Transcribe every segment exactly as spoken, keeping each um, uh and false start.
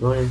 Morning.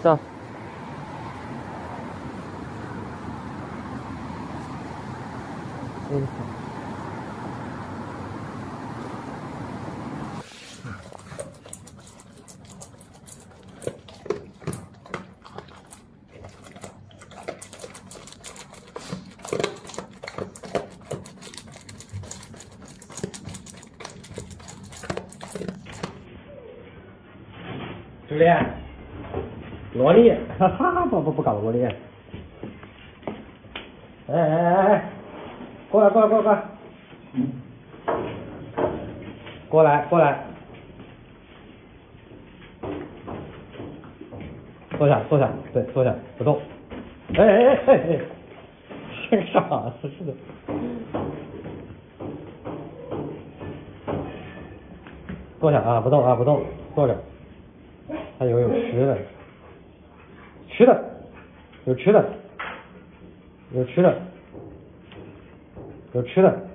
Stop. Beautiful. Yeah. 萝莉，哈哈，不不不搞萝莉！哎哎哎，过来过来过来过来，过来过来，坐下坐下，对，坐下不动。哎哎哎哎，这个傻子似的。坐下啊，不动啊不动，坐着。还有有吃的。 吃的，有吃的，有吃的，有吃的。